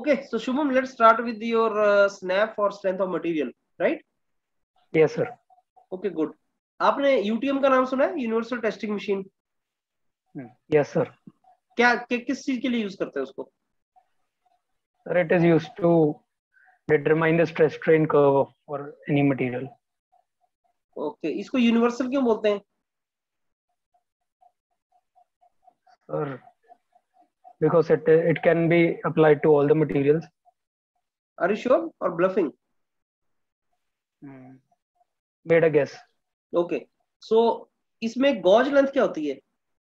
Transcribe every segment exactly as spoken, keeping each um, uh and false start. Okay, so Shubham, let's start with your uh, S N A P for strength of material, right? Yes, sir. Okay, good. आपने U T M का नाम सुना है? Universal Testing Machine. Yes, sir. क्या किस चीज के लिए यूज करते हैं उसको? Sir, it is used to determine the stress strain curve for any material. Okay, इसको universal क्यों बोलते हैं? Sir, because it it can be applied to all the materials. Are you sure or bluffing? Hmm. Made a guess. Okay, so इसमें gauge length क्या होती है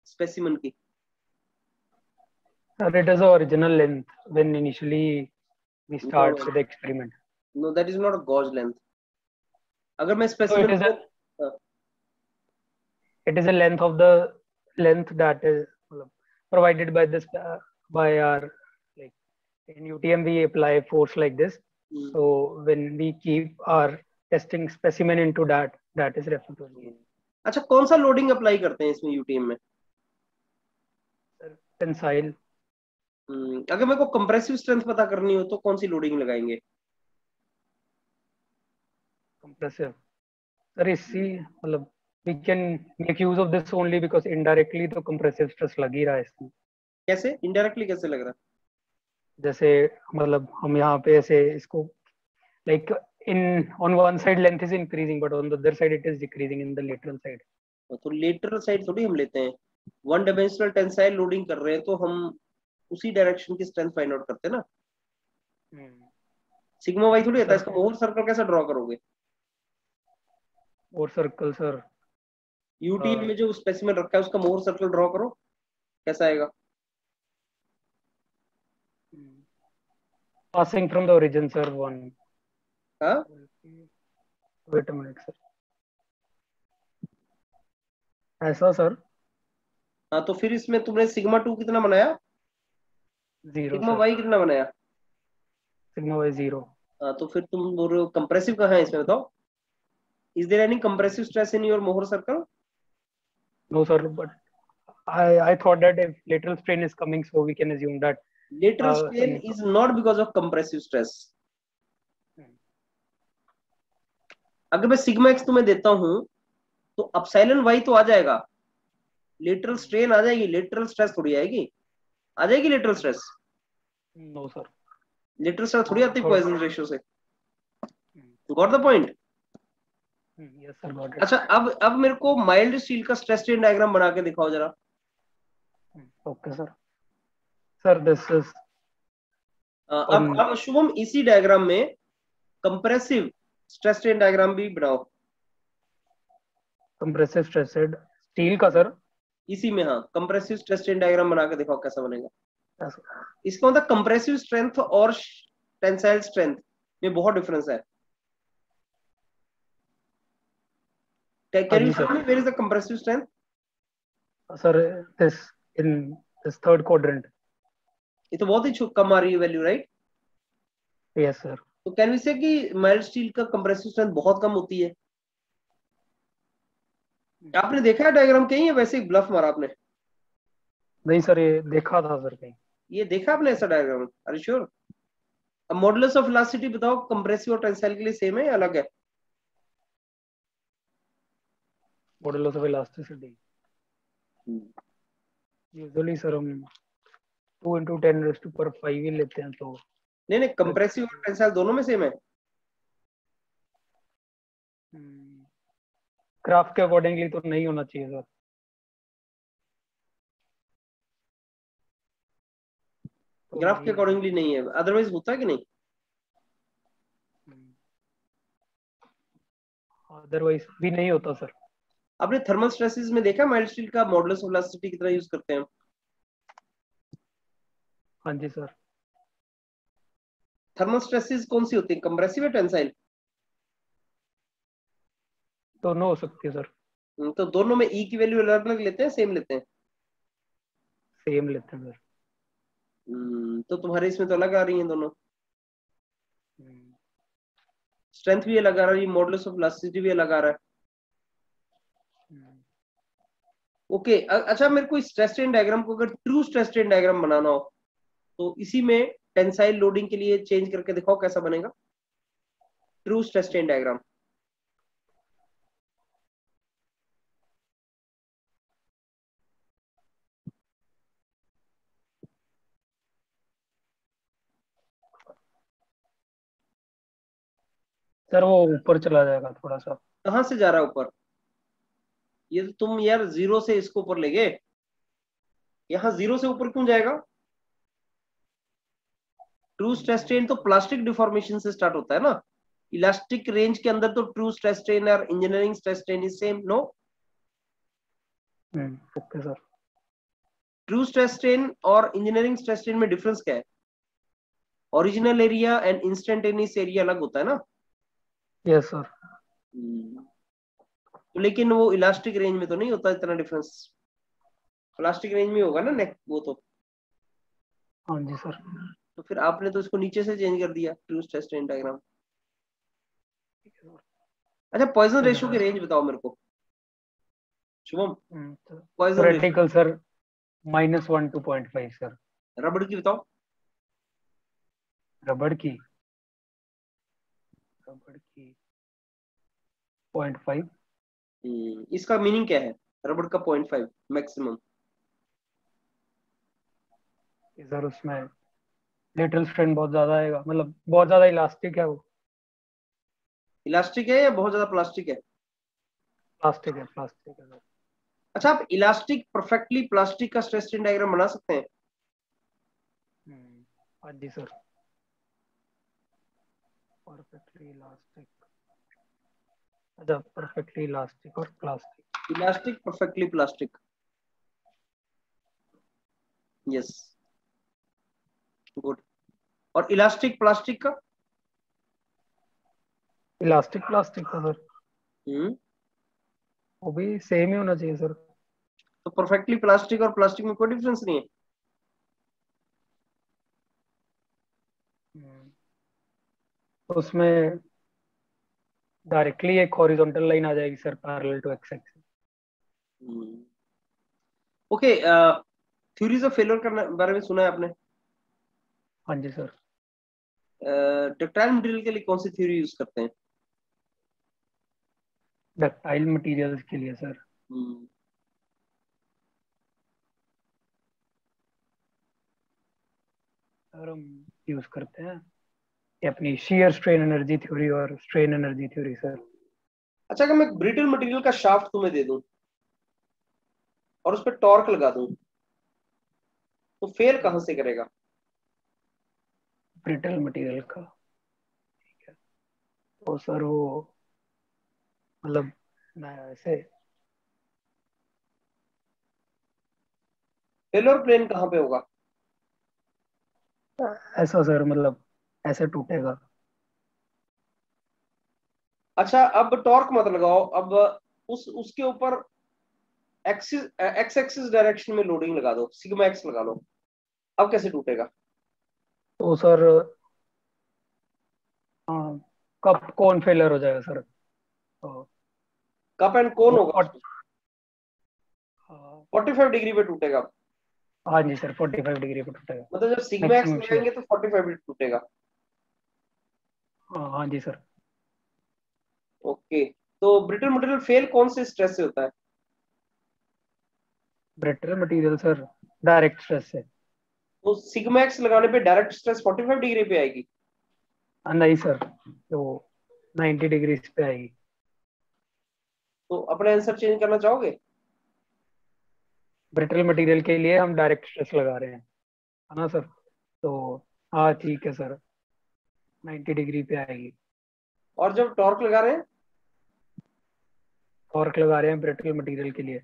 specimen की? Sir, it is the original length when initially we start no, with the experiment. No, that is not a gauge length. अगर मैं specimen so को... It is a length of the length that is provided by this uh, by our like in U T M we apply force like this. Mm. So when we keep our testing specimen into that, that is referred to as loading. अच्छा कौन सा loading apply करते हैं इसमें U T M में? Tensile. Hmm. अगर मेरे को compressive strength पता करनी हो तो कौन सी loading लगाएंगे? Compressive. Sir, इसी मतलब we can make use of this only because indirectly तो compressive stress लग ही रहा है इसमें. कैसे indirectly कैसे लग रहा है? जैसे मतलब हम यहाँ पे ऐसे इसको like in on one side length is increasing but on the other side it is decreasing in the lateral side. तो lateral side थोड़ी हम लेते हैं, one dimensional tensile loading कर रहे हैं तो हम उसी direction की strength find out करते हैं ना. सिग्मा वाई थोड़ी आता है इसको. मोहर सर्कल कैसे ड्रॉ करोगे? Mohr circle sir U T M में जो स्पेसिमेन रखा है उसका मोहर सर्कल ड्रॉ करो, कैसा आएगा? Passing from the origin sir one. हां वेट अ मिनट सर, ऐसा सर. हां तो फिर इसमें तुमने सिग्मा टू कितना बनाया? जीरो. सिग्मा वाई कितना बनाया? Sigma y zero. हां तो फिर तुम बोल रहे हो कंप्रेसिव कहां है इसमें बताओ? Is there any compressive stress in your Mohr circle? No, sir, but I I thought that if lateral strain is coming, so we can assume that lateral uh, strain uh, is not because of compressive stress. Hmm. अगर मैं sigma x तुम्हें देता हूँ, तो epsilon y तो आ जाएगा. Lateral strain आ जाएगी, lateral stress थोड़ी आएगी. आ जाएगी lateral stress? No, sir. Lateral stress थोड़ी आती है Poisson रेशियो से. Got the point? Yes, sir, got it. अच्छा अब अब मेरे को माइल्ड स्टील का स्ट्रेस स्ट्रेन डायग्राम बना के दिखाओ जरा. Okay sir. Sir this is अब अब शुभम इसी डायग्राम में कंप्रेसिव स्ट्रेस स्ट्रेन डायग्राम भी बनाओ. कंप्रेसिव स्ट्रेसड स्टील का सर इसी में. हाँ कंप्रेसिव स्ट्रेस स्ट्रेन डायग्राम बना के दिखाओ कैसा बनेगा. इसका मतलब कंप्रेसिव स्ट्रेंथ और टेंसाइल स्ट्रेंथ में बहुत डिफरेंस है. Can you tell me where is the compressive strength? Sir, this in this third quadrant. ये तो बहुत ही कम आ रही है वैल्यू, राइट? Yes, sir. तो कैन वी से कि माइल्ड स्टील का कंप्रेसिव स्ट्रेंथ बहुत कम होती है? आपने देखा है डायग्राम कहीं है? वैसे ही ब्लफ मारा आपने? नहीं सर, ये देखा था सर कहीं. ये देखा आपने ऐसा डायग्राम? Are you sure? अब मॉडुलस ऑफ इलास्टिसिटी बताओ, कंप्रेसिव और टेंसाइल के लिए सेम है या अलग है? Modulus of elasticity usually sir हम two into ten raised to power five ही लेते हैं. तो नहीं नहीं कंप्रेसिव और टेंसाइल दोनों में सेम है. ग्राफ के अकॉर्डिंगली तो नहीं होना चाहिए सर. ग्राफ के अकॉर्डिंगली नहीं है, अदरवाइज होता है कि नहीं? अदरवाइज भी नहीं होता सर. आपने थर्मल स्ट्रेसेस में देखा माइल्ड स्टील का मॉडुलस ऑफ इलास्टिसिटी कितना यूज करते हैं? हाँ जी सर. थर्मल स्ट्रेसेस कौन सी होती है, कंप्रेसिव या टेंसाइल? दोनों हो सकती है सर. तो दोनों में ई की वैल्यू अलग अलग लेते हैं सेम लेते हैं? सेम लेते हैं सर. तो तुम्हारे इसमें तो अलग आ रही है दोनों. स्ट्रेंथ भी अलग आ रही है, मॉडुलस ऑफ इलास्टिसिटी भी अलग आ रहा है. ओके okay, अच्छा मेरे को स्ट्रेस स्ट्रेन डायग्राम को अगर ट्रू स्ट्रेस स्ट्रेन डायग्राम बनाना हो तो इसी में टेंसाइल लोडिंग के लिए चेंज करके दिखाओ कैसा बनेगा true stress strain diagram. Sir वो ऊपर चला जाएगा थोड़ा सा। कहाँ से जा रहा है ऊपर? ये तो तुम यार जीरो से इसको ऊपर ले गए, यहाँ जीरो से ऊपर क्यों जाएगा? ट्रू स्ट्रेस स्ट्रेन तो प्लास्टिक डिफॉर्मेशन से स्टार्ट होता है ना, इलास्टिक रेंज के अंदर तो ट्रू स्ट्रेस स्ट्रेन और engineering stress strain is same no. Okay sir, true stress strain और इंजीनियरिंग स्ट्रेस स्ट्रेन में डिफरेंस क्या है? Original area and instantaneous area अलग होता है ना। Yes yes, sir. लेकिन वो इलास्टिक रेंज में तो नहीं होता इतना डिफरेंस, प्लास्टिक रेंज में होगा ना नेक वो तो। हाँ जी सर। तो फिर आपने तो इसको नीचे से चेंज कर दिया ट्रू स्ट्रेस स्ट्रेन डायग्राम। अच्छा पॉइजन रेशियो की रेंज बताओ मेरे को Shubham. Poisson ratio sir minus one to point five sir. रबड़ की बताओ। रबड़ की रबड़ की पॉइंट फाइव। इसका मीनिंग क्या है रबड़ का पॉइंट फाइव मैक्सिमम? इधर उसमें लेटरल स्ट्रेन बहुत ज्यादा आएगा, मतलब बहुत ज्यादा इलास्टिक है वो। इलास्टिक है या बहुत ज्यादा प्लास्टिक है? प्लास्टिक है, प्लास्टिक है। अच्छा आप इलास्टिक परफेक्टली प्लास्टिक का स्ट्रेस स्ट्रेन डायग्राम बना सकते हैं? हाँ जी सर परफेक्टली इलास्टिक। अच्छा परफेक्टली इलास्टिक और plastic, elastic perfectly plastic. Yes good. और इलास्टिक प्लास्टिक का? इलास्टिक प्लास्टिक का सर हम्म वो भी सेम ही होना चाहिए सर। तो परफेक्टली प्लास्टिक और प्लास्टिक में कोई डिफरेंस नहीं है। तो उसमें डायरेक्टली एक हॉरिजॉन्टल लाइन आ जाएगी sir parallel to x axis. Okay theories of failure के बारे में सुना है आपने? हाँ जी सर। डक्टाइल मटेरियल के लिए कौन सी थ्योरी यूज करते हैं? डक्टाइल मटेरियल्स के लिए सर सर हम यूज करते हैं ये अपनी shear strain energy theory और strain energy theory सर। अच्छा अगर मैं brittle material का शाफ्ट तुम्हें दे दूं और उस पर टॉर्क लगा दूं तो फेल कहां से करेगा? ब्रिटल मटेरियल का। ठीक है तो सर वो मतलब ऐसे फेल्योर प्लेन कहां पे होगा? ऐसा सर मतलब ऐसे टूटेगा। अच्छा अब टॉर्क मत लगाओ, अब उस उसके ऊपर एक्सिस एक्स एक्सिस डायरेक्शन में लोडिंग लगा दो, सिग्मा एक्स लगा लो, अब कैसे टूटेगा? तो सर हाँ कप कोन फेलर हो जाएगा सर। तो, कप एंड कोन होगा पैंतालीस डिग्री पे टूटेगा। हाँ जी सर पैंतालीस डिग्री पे टूटेगा, मतलब जब सिग्मा एक्स लगाएंगे तो पैंतालीस डिग्री टूटेगा। हाँ हाँ जी सर। ओके तो ब्रिटल मटेरियल फेल कौन से स्ट्रेस से होता है? Brittle material sir direct stress से। तो सिग्मा एक्स लगाने पे डायरेक्ट स्ट्रेस पैंतालीस डिग्री पे आएगी? नहीं सर तो नब्बे डिग्री पे आएगी। तो अपना आंसर चेंज करना चाहोगे? ब्रिटल मटेरियल के लिए हम डायरेक्ट स्ट्रेस लगा रहे हैं है ना सर, तो हाँ ठीक है सर नब्बे डिग्री पे आएगी। और जब टॉर्क लगा रहे हैं? टॉर्क लगा रहे हैं ब्रिटल मटेरियल के लिए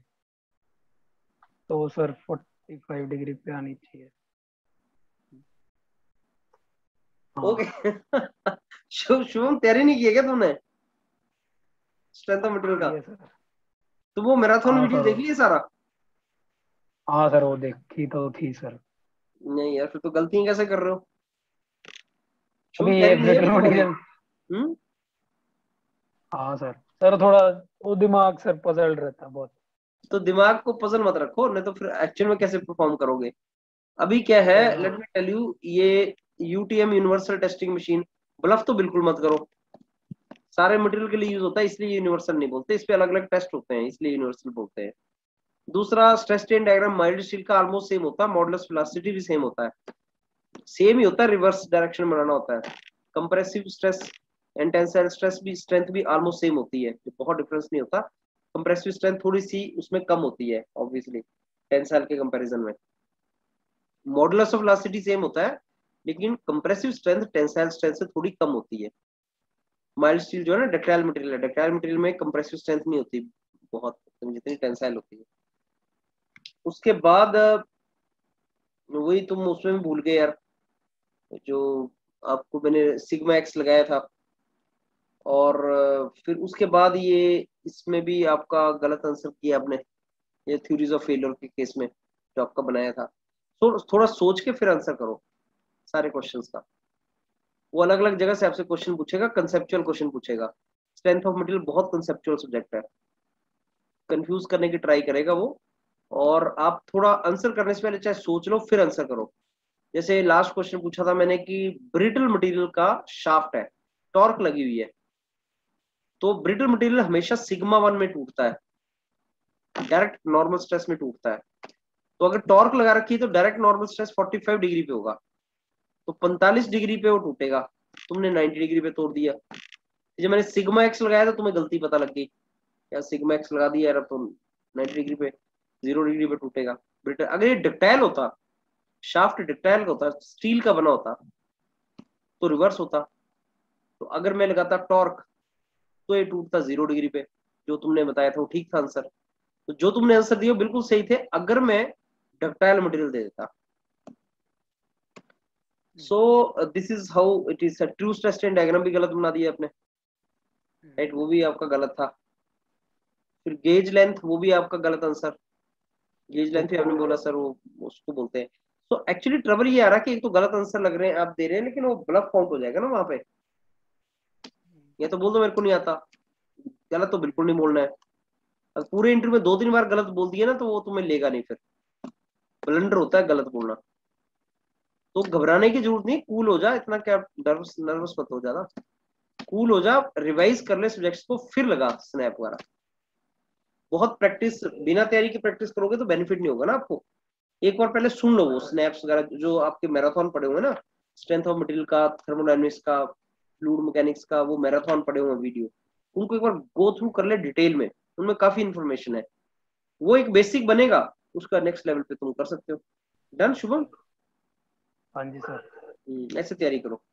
तो सर पैंतालीस डिग्री पे आनी चाहिए। ओके शुभम तैयारी नहीं किया क्या तुमने स्ट्रेंथ ऑफ मटेरियल का? तो वो मैराथन वीडियो देख लिया सारा? हाँ सर वो देखी तो थी सर। नहीं यार फिर तो गलती कैसे कर रहे हो? हम्म हाँ सर सर थोड़ा वो दिमाग सर पजल रहता बहुत। तो दिमाग को पजल मत रखो नहीं तो फिर एक्चुअल में कैसे परफॉर्म करोगे? अभी क्या है लेट मी टेल यू ये UTM universal testing machine, bluff तो बिल्कुल मत करो। सारे मटेरियल के लिए यूज होता है इसलिए यूनिवर्सल नहीं बोलते, इस पे अलग अलग टेस्ट होते हैं इसलिए यूनिवर्सल बोलते हैं। दूसरा, stress strain diagram mild steel का ऑलमोस्ट सेम होता है, मॉडुलस वेलोसिटी भी सेम होता है, सेम ही होता है, रिवर्स डायरेक्शन बनाना होता है। Compressive stress and tensile stress भी, स्ट्रेंथ भी ऑलमोस्ट सेम होती है, बहुत डिफरेंस नहीं होता। कंप्रेसिव स्ट्रेंथ थोड़ी सी उसमें कम होती है ऑब्वियसली टेंसाइल के कंपैरिजन में। मॉडुलस ऑफ वेलोसिटी सेम होता है लेकिन कंप्रेसिव स्ट्रेंथ टेंसाइल स्ट्रेंथ से थोड़ी कम होती है। माइल्ड स्टील जो है ना डक्टाइल मटेरियल है, डक्टाइल मटेरियल में कंप्रेसिव स्ट्रेंथ नहीं होती बहुत, जितनी टेंसाइल होती है। उसके बाद वही तुम उसमें भूल गए यार, जो आपको मैंने सिग्मा एक्स लगाया था, और फिर उसके बाद ये इसमें भी आपका गलत आंसर किया आपने, ये थ्योरीज ऑफ फेलियर के केस में जो आपका बनाया था। तो थोड़ा सोच के फिर आंसर करो सारे क्वेश्चंस का, वो अलग अलग जगह से आपसे क्वेश्चन पूछेगा, कंसेप्चुअल क्वेश्चन पूछेगा। स्ट्रेंथ ऑफ मटेरियल बहुत कंसेप्चुअल सब्जेक्ट है, कंफ्यूज करने की ट्राई करेगा वो, और आप थोड़ा आंसर करने से पहले चाहे सोच लो फिर आंसर करो। जैसे लास्ट क्वेश्चन पूछा था मैंने कि ब्रिटल मटेरियल का शाफ्ट है, टॉर्क लगी हुई है, तो ब्रिटल मटेरियल हमेशा सिग्मा वन में टूटता है, डायरेक्ट नॉर्मल स्ट्रेस में टूटता है। तो अगर टॉर्क लगा रखी है तो डायरेक्ट नॉर्मल स्ट्रेस पैंतालीस डिग्री पे होगा, तो पैंतालीस डिग्री पे वो टूटेगा, तुमने नब्बे डिग्री पे तोड़ दिया। जब मैंने सिग्मा एक्स लगाया था तुम्हें गलती पता लग गई, यार सिग्मा एक्स लगा दिया यार, अब तो नब्बे डिग्री पे, जीरो डिग्री पे टूटेगा ब्रिटल। अगर ये डक्टाइल होता, शाफ्ट डक्टाइल का होता, स्टील का बना होता, तो रिवर्स होता। तो अगर मैं लगाता टॉर्क तो ये टूटता जीरो डिग्री पे, जो तुमने बताया था वो ठीक था आंसर। तो जो तुमने आंसर दिया बिल्कुल सही थे अगर मैं डक्टाइल मटेरियल दे देता। So this is how it is. True stress strain diagram भी गलत बना दिया आपने, राइट, वो भी आपका गलत था। फिर गेज लेंथ, वो भी आपका गलत आंसर, गेज लेंथ भी आपने बोला सर वो उसको बोलते हैं। तो एक्चुअली ट्रबल ये आ रहा कि एक तो गलत आंसर लग रहे हैं आप दे रहे हैं, लेकिन वो ब्लफ काउंट हो जाएगा ना वहां पे। या तो बोल दो मेरे को नहीं आता, गलत तो बिल्कुल नहीं बोलना है। अगर पूरे इंटरव्यू में दो तीन बार गलत बोल दिया ना तो वो तुम्हें लेगा नहीं, फिर ब्लंडर होता है गलत बोलना। तो घबराने की जरूरत नहीं, कूल हो जा, इतना क्या नर्वस नर्वस मत हो जाना, कूल हो जा, रिवाइज कर ले सब्जेक्ट्स को, फिर लगा स्नैप वगैरह। बहुत प्रैक्टिस, बिना तैयारी की प्रैक्टिस करोगे तो बेनिफिट नहीं होगा ना आपको। एक बार पहले सुन लो वो स्नैप्स वगैरह जो आपके मैराथन पड़े हुए ना, स्ट्रेंथ ऑफ मटेरियल का, थर्मोडायनेमिक्स का, फ्लूइड मैकेनिक्स का, वो मैराथन पड़े हुए वीडियो, उनको एक बार गो थ्रू कर ले डिटेल में, उनमें काफी इन्फॉर्मेशन है। वो एक बेसिक बनेगा, उसका नेक्स्ट लेवल पे तुम कर सकते हो। डन शुभम? हाँ जी सर, ऐसे तैयारी करो।